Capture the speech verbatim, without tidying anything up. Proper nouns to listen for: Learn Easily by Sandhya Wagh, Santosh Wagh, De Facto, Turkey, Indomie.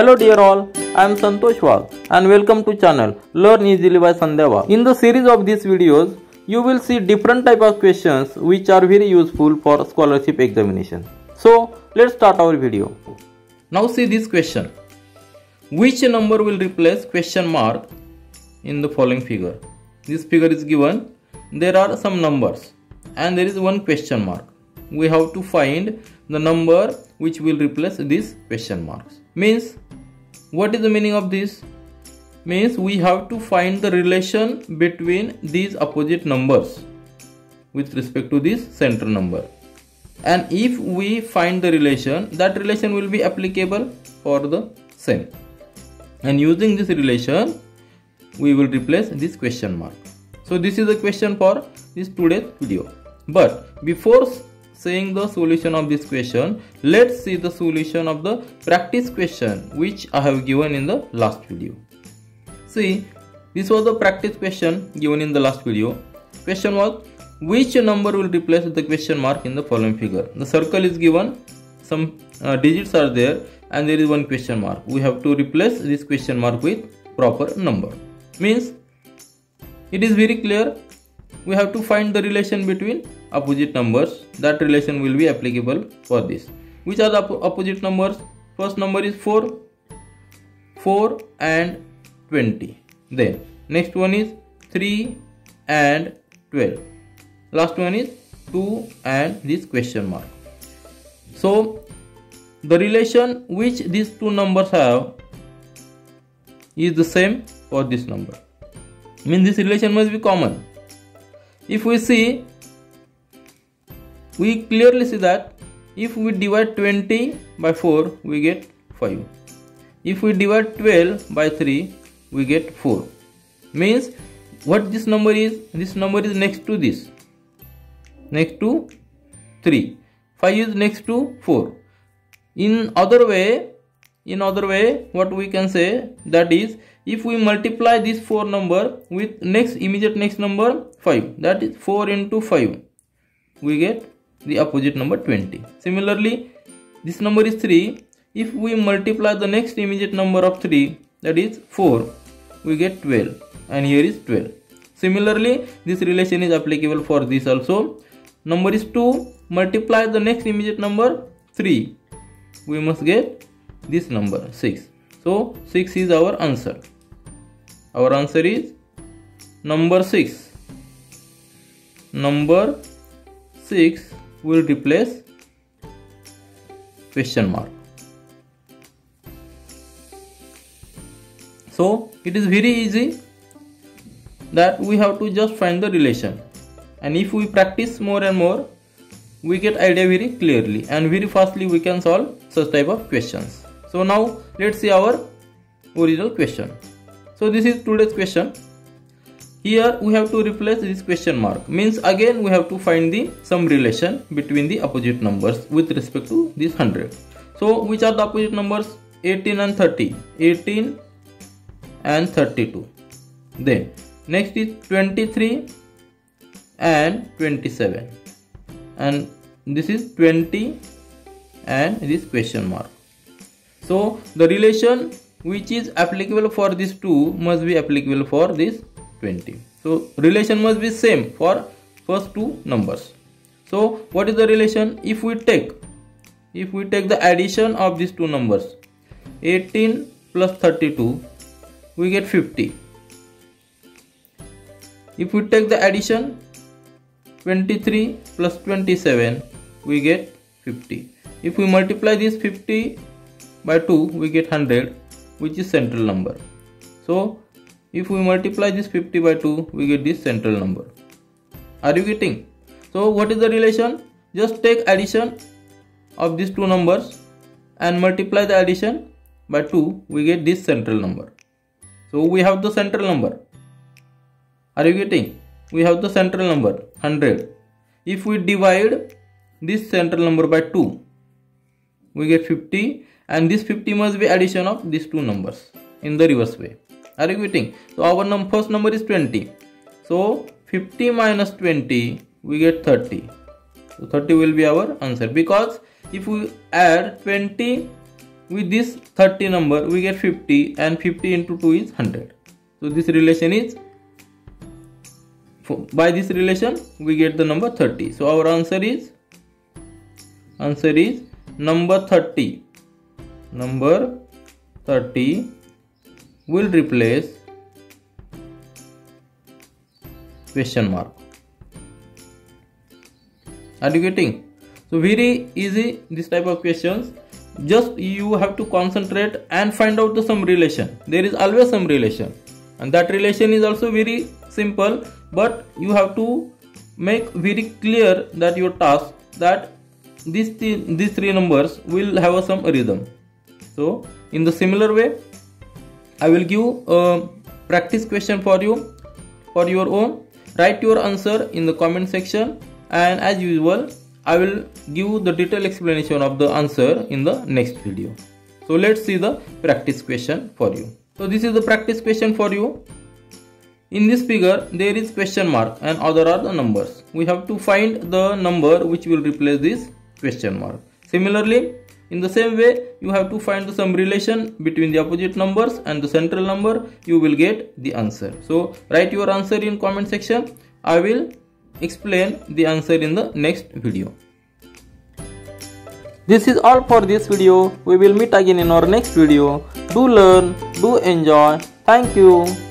Hello dear all, I am Santosh Wagh and welcome to channel Learn Easily by Sandhya Wagh. In the series of these videos, you will see different type of questions which are very useful for scholarship examination. So let's start our video. Now see this question. Which number will replace question mark in the following figure? This figure is given. There are some numbers and there is one question mark. We have to find the number which will replace these question marks. Means, what is the meaning of this? Means we have to find the relation between these opposite numbers with respect to this center number. And if we find the relation, that relation will be applicable for the same. And using this relation, we will replace this question mark. So this is the question for this today's video. But before saying the solution of this question, let's see the solution of the practice question which I have given in the last video. See, this was the practice question given in the last video. Question was, which number will replace the question mark in the following figure? The circle is given, some uh, digits are there and there is one question mark. We have to replace this question mark with proper number. Means, it is very clear. We have to find the relation between opposite numbers. That relation will be applicable for this. Which are the op opposite numbers? First number is four, four and twenty. Then next one is three and twelve. Last one is two and this question mark. So the relation which these two numbers have is the same for this number. Means this relation must be common. If we see, we clearly see that if we divide twenty by four, we get five. If we divide twelve by three, we get four. Means what this number is? This number is next to this, next to three. five is next to four. In other way, in other way, what we can say, that is, if we multiply this four number with next immediate next number five, that is four into five, we get the opposite number twenty. Similarly, this number is three. If we multiply the next immediate number of three, that is four, we get twelve, and here is twelve. Similarly, this relation is applicable for this also. Number is two, multiply the next immediate number three, we must get this number six. So six is our answer. Our answer is number six. Number six will replace question mark. So it is very easy that we have to just find the relation. And if we practice more and more, we get idea very clearly and very fastly we can solve such type of questions. So now let's see our original question. So this is today's question. Here we have to replace this question mark. Means again we have to find the some relation between the opposite numbers with respect to this one hundred. So which are the opposite numbers? eighteen and thirty. eighteen and thirty-two. Then next is twenty-three and twenty-seven. And this is twenty and this question mark. So the relation which is applicable for these two must be applicable for this twenty. So relation must be same for first two numbers. So what is the relation? If we take, if we take the addition of these two numbers, eighteen plus thirty-two, we get fifty. If we take the addition, twenty-three plus twenty-seven, we get fifty. If we multiply this fifty by two, we get one hundred, which is central number. So if we multiply this fifty by two, we get this central number. Are you getting? So what is the relation? Just take addition of these two numbers and multiply the addition by two, we get this central number. So we have the central number. Are you getting? We have the central number one hundred. If we divide this central number by two, we get fifty. And this fifty must be addition of these two numbers in the reverse way. Are you getting? So our num first number is twenty. So fifty minus twenty, we get thirty. So thirty will be our answer, because if we add twenty with this thirty number we get fifty, and fifty into two is one hundred. So this relation is, by this relation we get the number thirty. So our answer is answer is number thirty. Number thirty will replace question mark. Are you getting? So very easy, this type of questions. Just you have to concentrate and find out the some relation. There is always some relation, and that relation is also very simple, but you have to make very clear that your task, that these th these three numbers will have a some rhythm. So in the similar way, I will give a practice question for you, for your own. Write your answer in the comment section, and as usual I will give the detailed explanation of the answer in the next video. So let's see the practice question for you. So this is the practice question for you. In this figure there is question mark and other are the numbers. We have to find the number which will replace this question mark. Similarly, in the same way, you have to find some relation between the opposite numbers and the central number. You will get the answer. So write your answer in comment section. I will explain the answer in the next video. This is all for this video. We will meet again in our next video. Do learn, do enjoy. Thank you.